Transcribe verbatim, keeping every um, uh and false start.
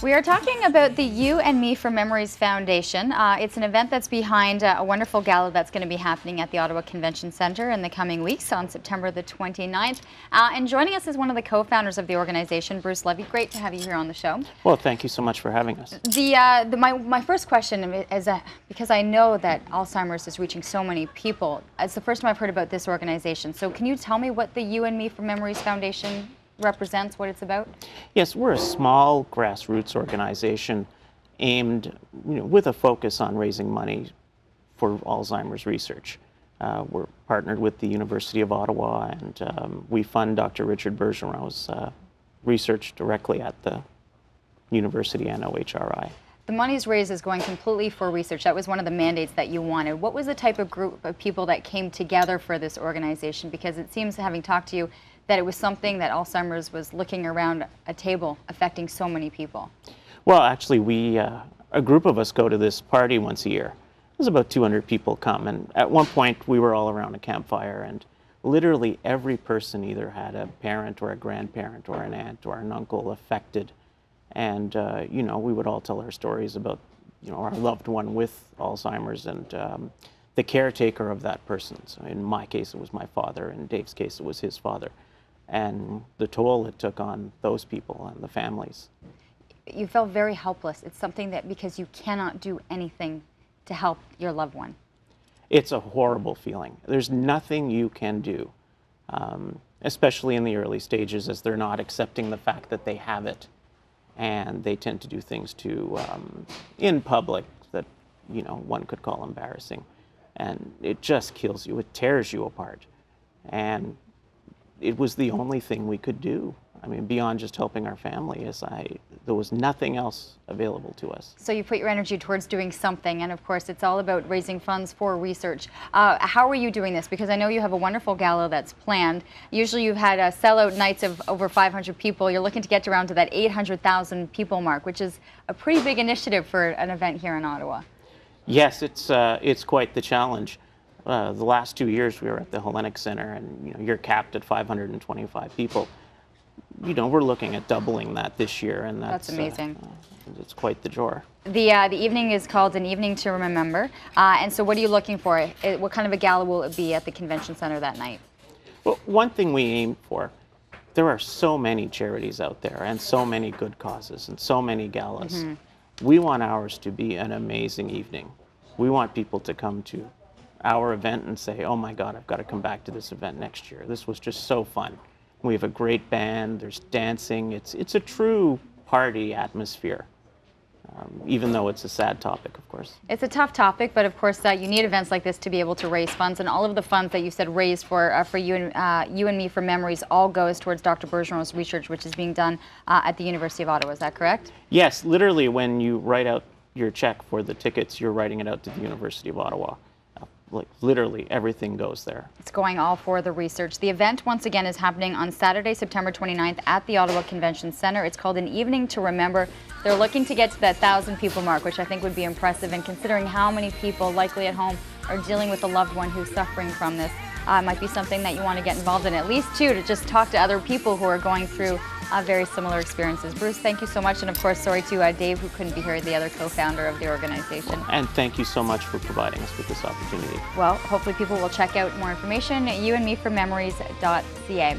We are talking about the You and Me for Memories Foundation. Uh, it's an event that's behind uh, a wonderful gala that's going to be happening at the Ottawa Convention Centre in the coming weeks on September the twenty-ninth. Uh, and joining us is one of the co-founders of the organization, Bruce Levy. Great to have you here on the show. Well, thank you so much for having us. The, uh, the, my, my first question is, uh, because I know that Alzheimer's is reaching so many people, it's the first time I've heard about this organization. So can you tell me what the You and Me for Memories Foundation represents, what it's about? Yes, we're a small grassroots organization aimed, you know, with a focus on raising money for Alzheimer's research. Uh, we're partnered with the University of Ottawa, and um, we fund Doctor Richard Bergeron's uh, research directly at the university and O H R I. The money's raised is going completely for research. That was one of the mandates that you wanted. What was the type of group of people that came together for this organization? Because it seems, having talked to you, that it was something that Alzheimer's was looking around a table, affecting so many people. Well, actually, we, uh, a group of us go to this party once a year. There's about two hundred people come, and at one point we were all around a campfire, and literally every person either had a parent or a grandparent or an aunt or an uncle affected. And, uh, you know, we would all tell our stories about, you know, our loved one with Alzheimer's and um, the caretaker of that person. So in my case, it was my father. In Dave's case, it was his father. And the toll it took on those people and the families. You felt very helpless. It's something that, because you cannot do anything to help your loved one. It's a horrible feeling. There's nothing you can do, um, especially in the early stages, as they're not accepting the fact that they have it. And they tend to do things to, um, in public, that, you know, one could call embarrassing. And it just kills you. It tears you apart. And it was the only thing we could do. I mean, beyond just helping our family, is I, there was nothing else available to us. So you put your energy towards doing something, and of course it's all about raising funds for research. Uh, how are you doing this? Because I know you have a wonderful gala that's planned. Usually you've had uh, sellout nights of over five hundred people. You're looking to get around to that eight hundred thousand people mark, which is a pretty big initiative for an event here in Ottawa. Yes, it's, uh, it's quite the challenge. Uh, the last two years we were at the Hellenic Center, and you know, you're capped at five hundred twenty-five people. You know, we're looking at doubling that this year, and that's, that's amazing. Uh, uh, it's quite the draw. The uh, the evening is called An Evening to Remember, uh, and so what are you looking for? It, what kind of a gala will it be at the convention center that night? Well, one thing we aim for, there are so many charities out there, and so many good causes, and so many galas. Mm-hmm. We want ours to be an amazing evening. We want people to come to our event and say, oh my God, I've got to come back to this event next year. This was just so fun. We have a great band, there's dancing. It's, it's a true party atmosphere, um, even though it's a sad topic, of course. It's a tough topic, but of course uh, you need events like this to be able to raise funds, and all of the funds that you said raised for, uh, for you, and, uh, you and Me for Memories all goes towards Doctor Bergeron's research, which is being done uh, at the University of Ottawa, is that correct? Yes, literally when you write out your check for the tickets, you're writing it out to the University of Ottawa. Like, literally everything goes there. It's going all for the research. The event, once again, is happening on Saturday, September twenty-ninth at the Ottawa Convention Centre. It's called An Evening to Remember. They're looking to get to that one thousand people mark, which I think would be impressive, and considering how many people likely at home are dealing with a loved one who's suffering from this, uh, might be something that you want to get involved in, at least, too, to just talk to other people who are going through uh, very similar experiences. Bruce, thank you so much, and of course, sorry to uh, Dave, who couldn't be here, the other co-founder of the organization. And thank you so much for providing us with this opportunity. Well, hopefully people will check out more information at you and me for memories dot C A.